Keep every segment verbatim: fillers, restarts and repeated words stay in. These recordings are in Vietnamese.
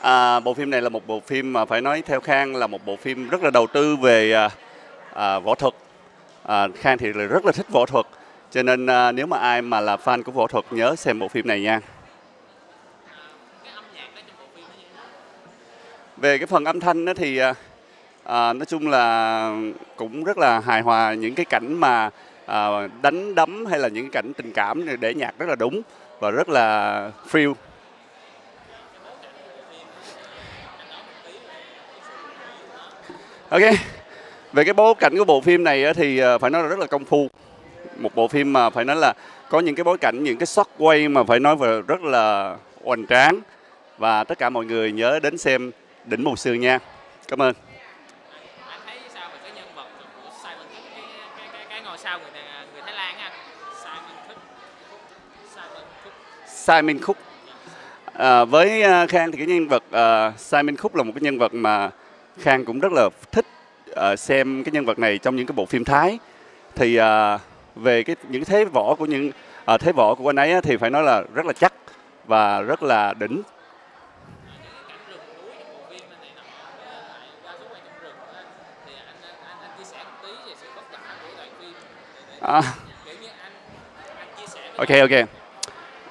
À, bộ phim này là một bộ phim mà phải nói theo Khang là một bộ phim rất là đầu tư về à, à, võ thuật. À, Khang thì rất là thích võ thuật, cho nên à, nếu mà ai mà là fan của võ thuật nhớ xem bộ phim này nha. Về cái phần âm thanh đó thì à, nói chung là cũng rất là hài hòa, những cái cảnh mà à, đánh đấm hay là những cảnh tình cảm để nhạc rất là đúng và rất là feel. Ok, về cái bối cảnh của bộ phim này thì phải nói là rất là công phu. Một bộ phim mà phải nói là có những cái bối cảnh, những cái shot quay mà phải nói về rất là hoành tráng. Và tất cả mọi người nhớ đến xem Đỉnh Mùa Sương nha. Cảm ơn. Anh thấy sao về cái nhân vật của Simon Khúc, cái, cái, cái, cái ngôi sao người, người Thái Lan ha? Simon Khúc. Simon Khúc. Simon Khúc. À, với Khang thì cái nhân vật uh, Simon Khúc là một cái nhân vật mà Khang cũng rất là thích uh, xem cái nhân vật này trong những cái bộ phim Thái. Thì uh, về cái những thế võ của những uh, thế võ của anh ấy thì phải nói là rất là chắc và rất là đỉnh. À. Ok ok.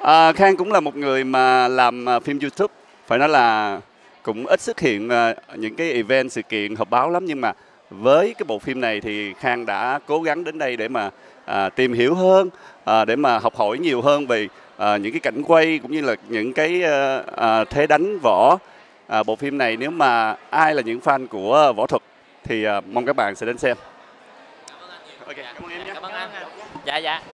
À, Khang cũng là một người mà làm phim YouTube, phải nói là cũng ít xuất hiện những cái event, sự kiện, họp báo lắm. Nhưng mà với cái bộ phim này thì Khang đã cố gắng đến đây để mà à, tìm hiểu hơn, à, để mà học hỏi nhiều hơn về à, những cái cảnh quay cũng như là những cái à, thế đánh võ. À, bộ phim này nếu mà ai là những fan của võ thuật thì à, mong các bạn sẽ đến xem. Ok, cảm ơn em nhé. Cảm ơn anh. Dạ, dạ.